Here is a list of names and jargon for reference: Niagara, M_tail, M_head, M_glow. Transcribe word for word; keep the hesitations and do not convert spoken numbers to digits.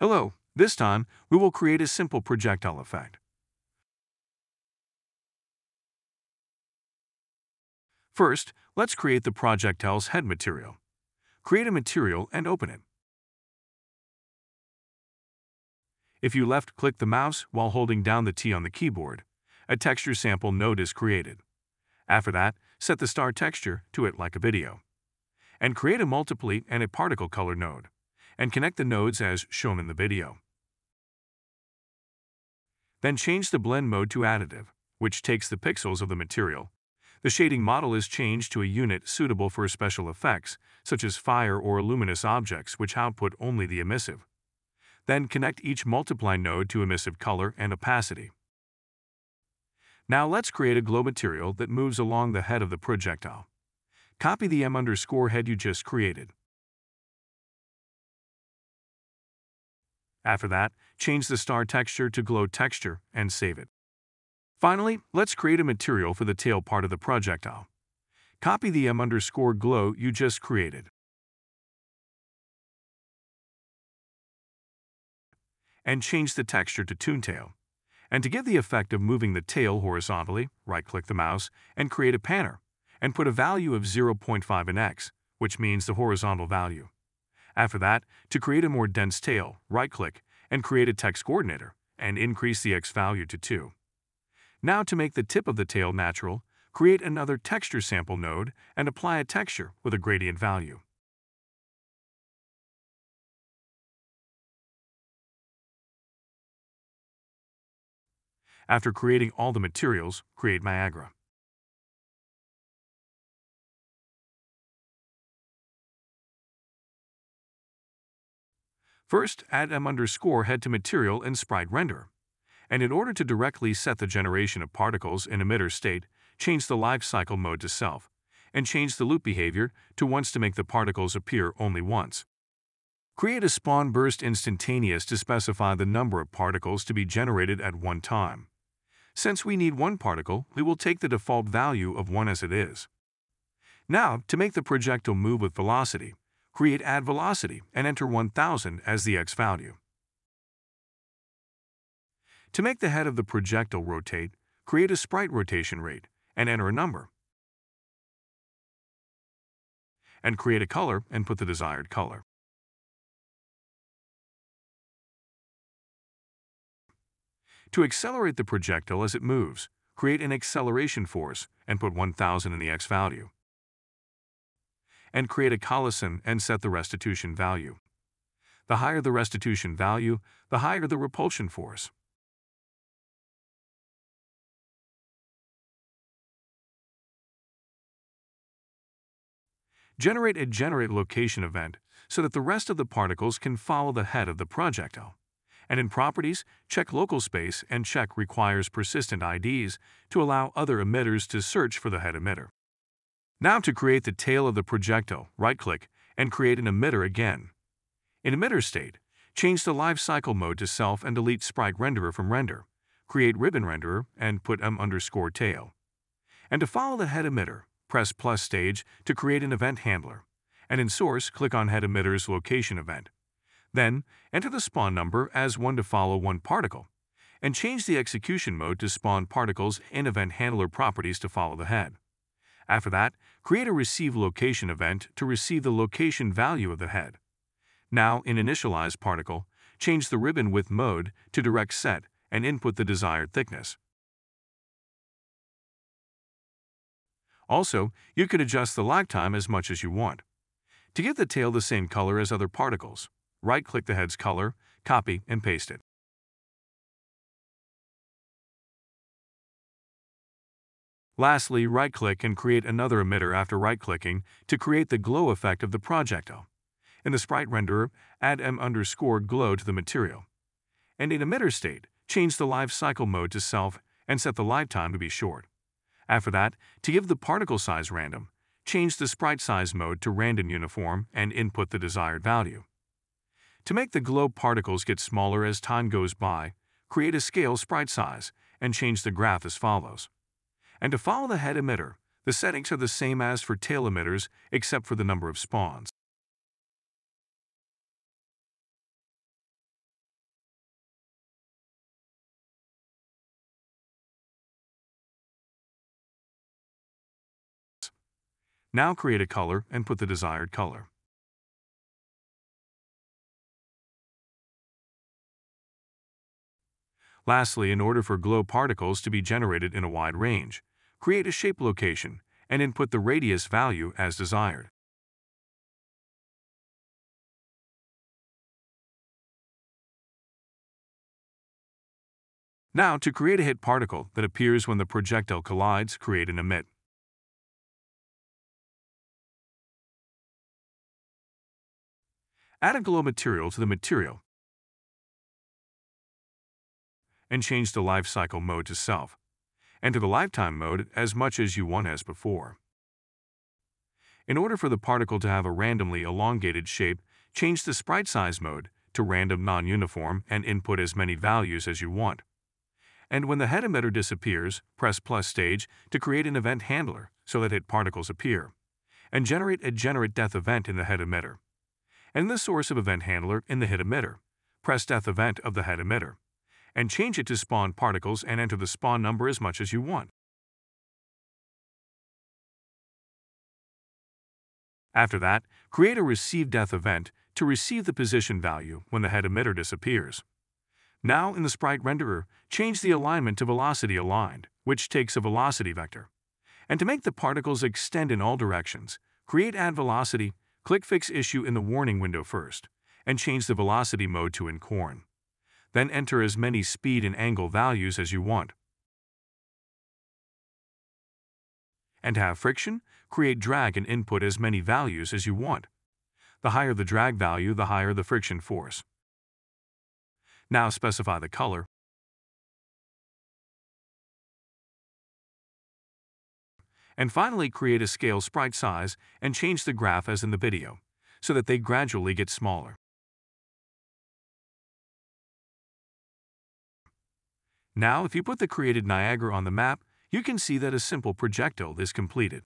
Hello, this time we will create a simple projectile effect. First, let's create the projectile's head material. Create a material and open it. If you left-click the mouse while holding down the T on the keyboard, a texture sample node is created. After that, set the star texture to it like a video. And create a multiply and a particle color node, and connect the nodes as shown in the video. Then change the blend mode to additive, which takes the pixels of the material. The shading model is changed to a unit suitable for special effects, such as fire or luminous objects which output only the emissive. Then connect each multiply node to emissive color and opacity. Now let's create a glow material that moves along the head of the projectile. Copy the M underscore head you just created. After that, change the star texture to glow texture and save it. Finally, let's create a material for the tail part of the projectile. Copy the M underscore glow you just created. And change the texture to Toon Tail. And to get the effect of moving the tail horizontally, right-click the mouse and create a panner, and put a value of zero point five in X, which means the horizontal value. After that, to create a more dense tail, right-click and create a text coordinator, and increase the X value to two. Now to make the tip of the tail natural, create another texture sample node and apply a texture with a gradient value. After creating all the materials, create Niagara. First, add M underscore head to material in Sprite Renderer. And in order to directly set the generation of particles in emitter state, change the life cycle mode to self, and change the loop behavior to once to make the particles appear only once. Create a spawn burst instantaneous to specify the number of particles to be generated at one time. Since we need one particle, we will take the default value of one as it is. Now, to make the projectile move with velocity, create add velocity and enter one thousand as the X value. To make the head of the projectile rotate, create a sprite rotation rate and enter a number. And create a color and put the desired color. To accelerate the projectile as it moves, create an acceleration force and put one thousand in the X value. And create a collision and set the restitution value. The higher the restitution value, the higher the repulsion force. Generate a generate location event so that the rest of the particles can follow the head of the projectile. And in Properties, check Local Space and check Requires Persistent I Ds to allow other emitters to search for the head emitter. Now to create the tail of the projectile, right-click and create an emitter again. In Emitter State, change the Life Cycle mode to Self and delete Sprite Renderer from Render. Create Ribbon Renderer and put M underscore tail. And to follow the head emitter, press plus stage to create an event handler. And in Source, click on Head Emitter's Location event. Then, enter the spawn number as one to follow one particle, and change the execution mode to spawn particles in event handler properties to follow the head. After that, create a receive location event to receive the location value of the head. Now, in initialize particle, change the ribbon width mode to direct set and input the desired thickness. Also, you can adjust the lag time as much as you want. To get the tail the same color as other particles, right-click the head's color, copy, and paste it. Lastly, right-click and create another emitter after right-clicking to create the glow effect of the projectile. In the Sprite Renderer, add M underscore glow to the material. And in Emitter State, change the Life Cycle mode to Self and set the lifetime to be short. After that, to give the particle size random, change the Sprite Size mode to Random Uniform and input the desired value. To make the glow particles get smaller as time goes by, create a scale sprite size and change the graph as follows. And to follow the head emitter, the settings are the same as for tail emitters except for the number of spawns. Now create a color and put the desired color. Lastly, in order for glow particles to be generated in a wide range, create a shape location and input the radius value as desired. Now, to create a hit particle that appears when the projectile collides, create an emit. Add a glow material to the material and change the life cycle mode to self. Enter the lifetime mode as much as you want as before. In order for the particle to have a randomly elongated shape, change the sprite size mode to random non-uniform and input as many values as you want. And when the head emitter disappears, press plus stage to create an event handler so that hit particles appear, and generate a generate death event in the head emitter, and the source of event handler in the hit emitter. Press death event of the head emitter, and change it to spawn particles and enter the spawn number as much as you want. After that, create a receive death event to receive the position value when the head emitter disappears. Now, in the sprite renderer, change the alignment to velocity aligned, which takes a velocity vector. And to make the particles extend in all directions, create add velocity, click fix issue in the warning window first, and change the velocity mode to incorn. Then enter as many speed and angle values as you want. And to have friction, create drag and input as many values as you want. The higher the drag value, the higher the friction force. Now specify the color and finally create a scale sprite size and change the graph as in the video so that they gradually get smaller. Now, if you put the created Niagara on the map, you can see that a simple projectile is completed.